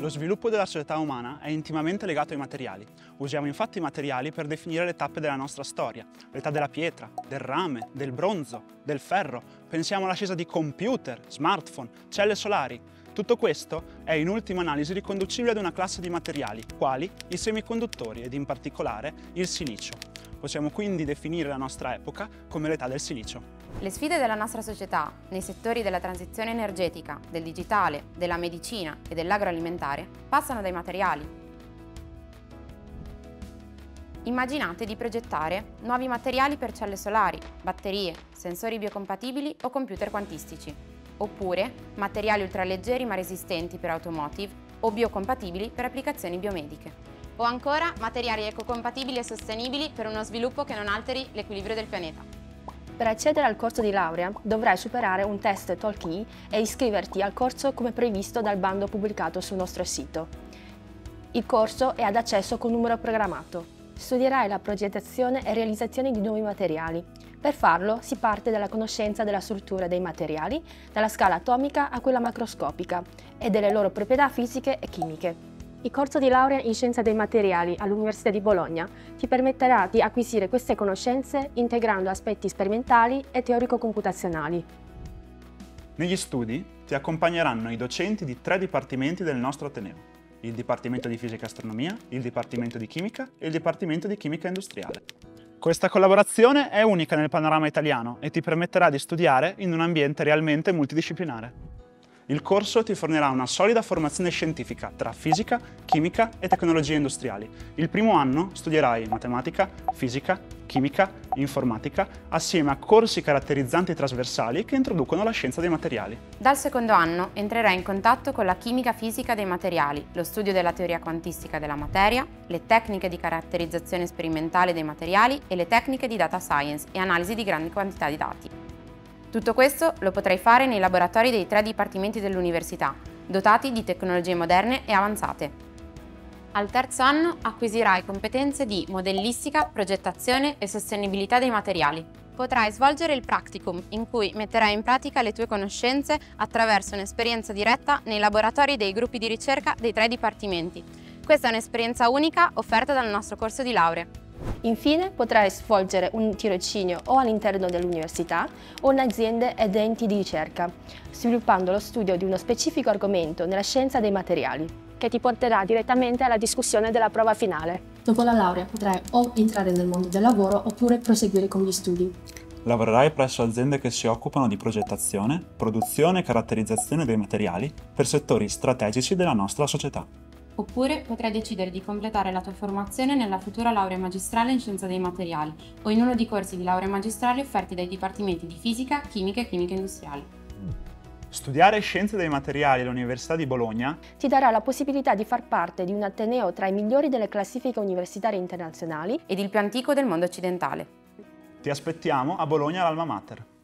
Lo sviluppo della società umana è intimamente legato ai materiali. Usiamo infatti i materiali per definire le tappe della nostra storia, l'età della pietra, del rame, del bronzo, del ferro. Pensiamo all'ascesa di computer, smartphone, celle solari. Tutto questo è in ultima analisi riconducibile ad una classe di materiali, quali i semiconduttori ed in particolare il silicio. Possiamo quindi definire la nostra epoca come l'età del silicio. Le sfide della nostra società nei settori della transizione energetica, del digitale, della medicina e dell'agroalimentare passano dai materiali. Immaginate di progettare nuovi materiali per celle solari, batterie, sensori biocompatibili o computer quantistici. Oppure materiali ultraleggeri ma resistenti per automotive o biocompatibili per applicazioni biomediche. O ancora materiali ecocompatibili e sostenibili per uno sviluppo che non alteri l'equilibrio del pianeta. Per accedere al corso di laurea dovrai superare un test TOLC e iscriverti al corso come previsto dal bando pubblicato sul nostro sito. Il corso è ad accesso con numero programmato. Studierai la progettazione e realizzazione di nuovi materiali. Per farlo si parte dalla conoscenza della struttura dei materiali, dalla scala atomica a quella macroscopica e delle loro proprietà fisiche e chimiche. Il corso di laurea in Scienza dei Materiali all'Università di Bologna ti permetterà di acquisire queste conoscenze integrando aspetti sperimentali e teorico-computazionali. Negli studi ti accompagneranno i docenti di 3 dipartimenti del nostro Ateneo: il Dipartimento di Fisica e Astronomia, il Dipartimento di Chimica e il Dipartimento di Chimica Industriale. Questa collaborazione è unica nel panorama italiano e ti permetterà di studiare in un ambiente realmente multidisciplinare. Il corso ti fornirà una solida formazione scientifica tra fisica, chimica e tecnologie industriali. Il primo anno studierai matematica, fisica, chimica, informatica, assieme a corsi caratterizzanti trasversali che introducono la scienza dei materiali. Dal secondo anno entrerai in contatto con la chimica fisica dei materiali, lo studio della teoria quantistica della materia, le tecniche di caratterizzazione sperimentale dei materiali e le tecniche di data science e analisi di grandi quantità di dati. Tutto questo lo potrai fare nei laboratori dei 3 dipartimenti dell'università, dotati di tecnologie moderne e avanzate. Al terzo anno acquisirai competenze di modellistica, progettazione e sostenibilità dei materiali. Potrai svolgere il practicum, in cui metterai in pratica le tue conoscenze attraverso un'esperienza diretta nei laboratori dei gruppi di ricerca dei 3 dipartimenti. Questa è un'esperienza unica offerta dal nostro corso di laurea. Infine potrai svolgere un tirocinio o all'interno dell'università o in aziende ed enti di ricerca, sviluppando lo studio di uno specifico argomento nella scienza dei materiali, che ti porterà direttamente alla discussione della prova finale. Dopo la laurea potrai o entrare nel mondo del lavoro oppure proseguire con gli studi. Lavorerai presso aziende che si occupano di progettazione, produzione e caratterizzazione dei materiali per settori strategici della nostra società. Oppure potrai decidere di completare la tua formazione nella futura laurea magistrale in Scienza dei Materiali o in uno dei corsi di laurea magistrale offerti dai dipartimenti di Fisica, Chimica e Chimica Industriale. Studiare Scienze dei Materiali all'Università di Bologna ti darà la possibilità di far parte di un ateneo tra i migliori delle classifiche universitarie internazionali ed il più antico del mondo occidentale. Ti aspettiamo a Bologna all'Alma Mater.